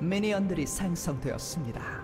미니언들이 생성되었습니다.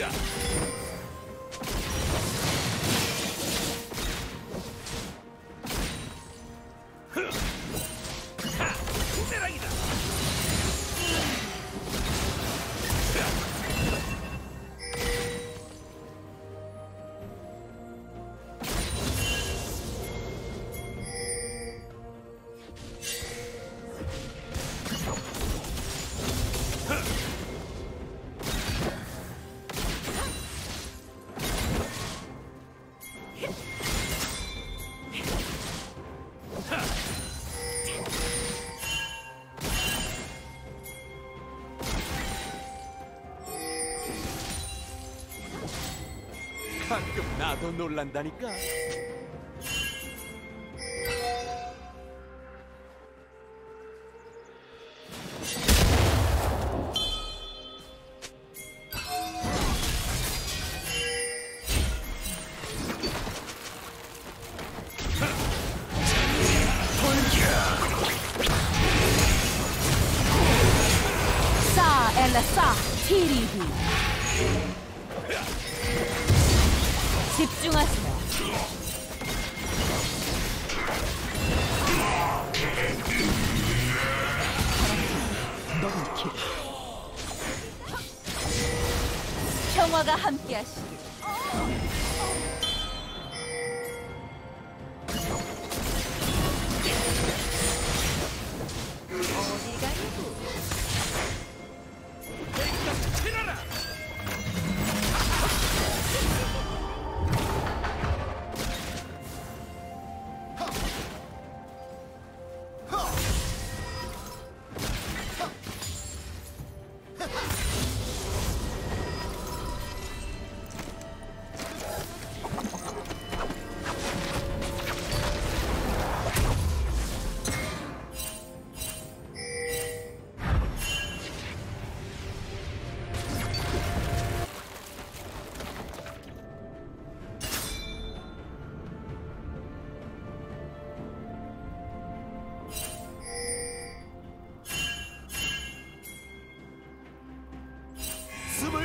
だ。가끔 나도 놀란다니까. 사 엘라 사 티리디. 집중하세요. 평화가 함께하시길.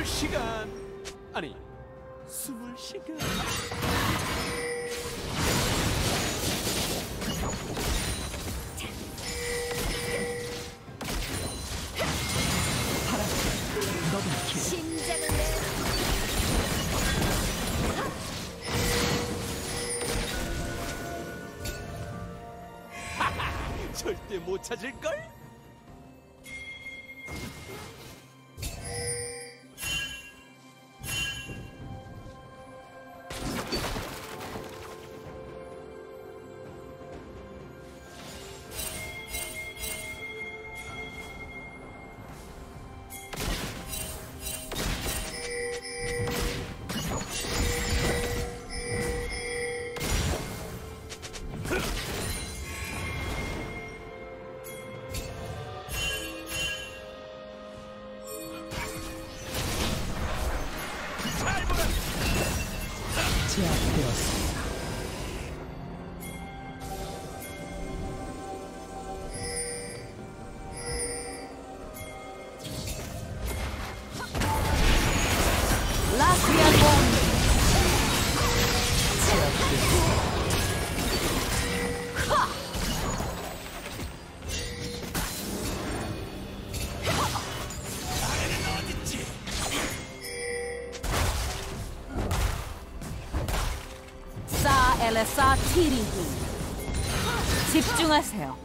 시간 아니 숨을 시간. 절대 못 찾을 걸. 제압되었습니다. 라스리아 공주 제압되었습니다. 엘레사 티리기. 집중하세요.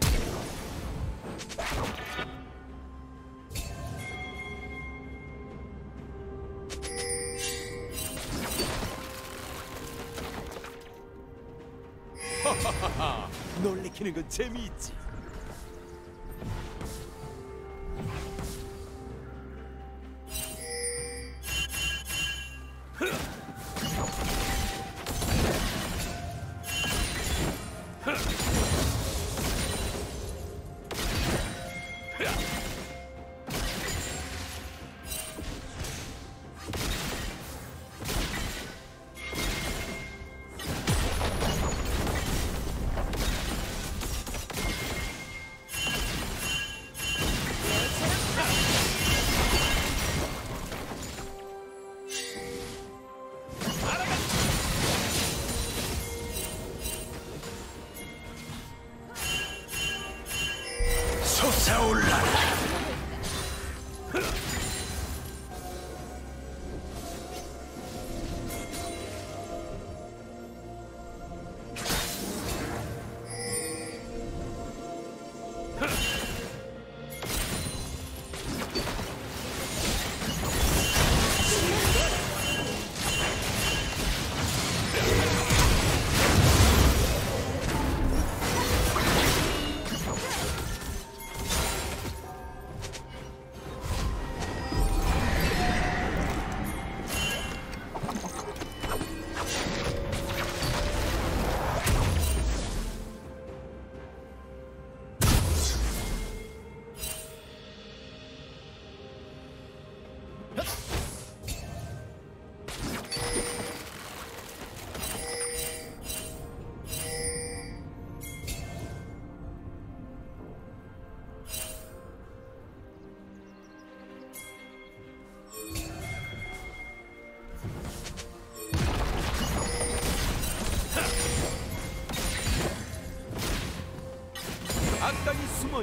하하하하. 놀래키는 건 재미있지.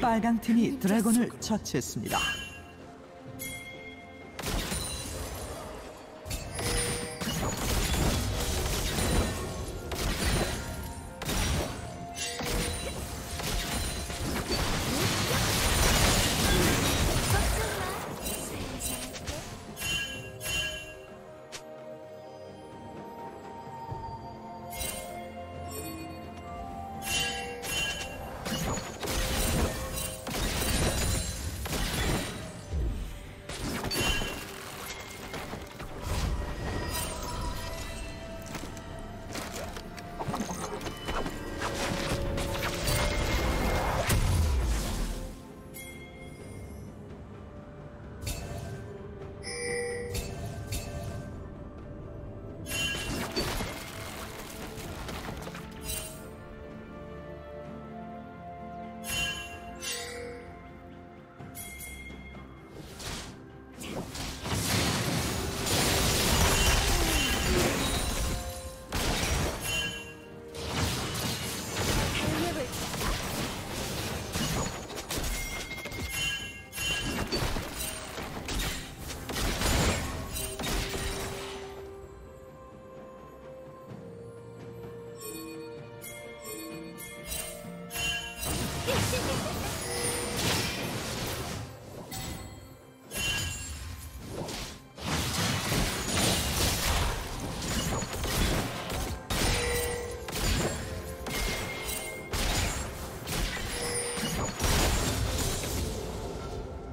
빨강 팀이 드래곤을 처치했습니다.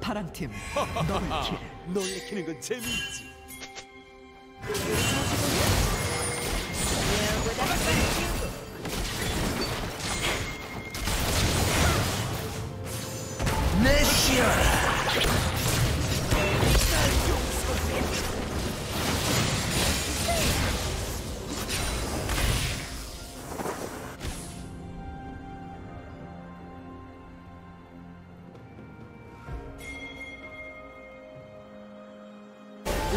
파랑팀, 놀래키는 건 재미있지.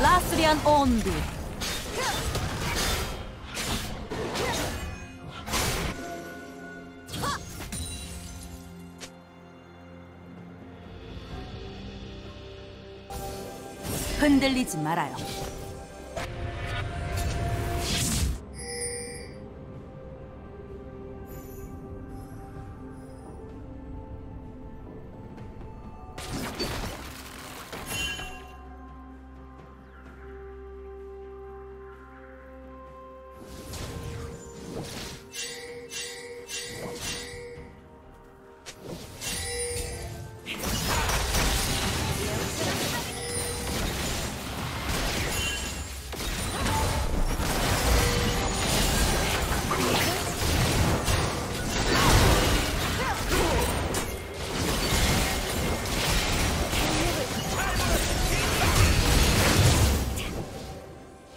라스리안 온드 흔들리지 말아요.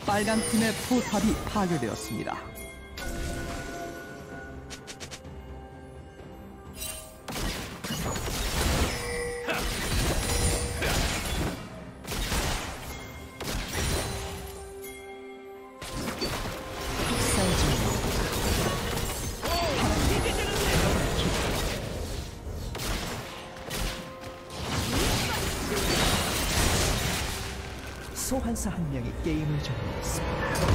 빨간 팀의 포탑이 파괴되었습니다. 소환사 한 명이 게임을 종료했습니다.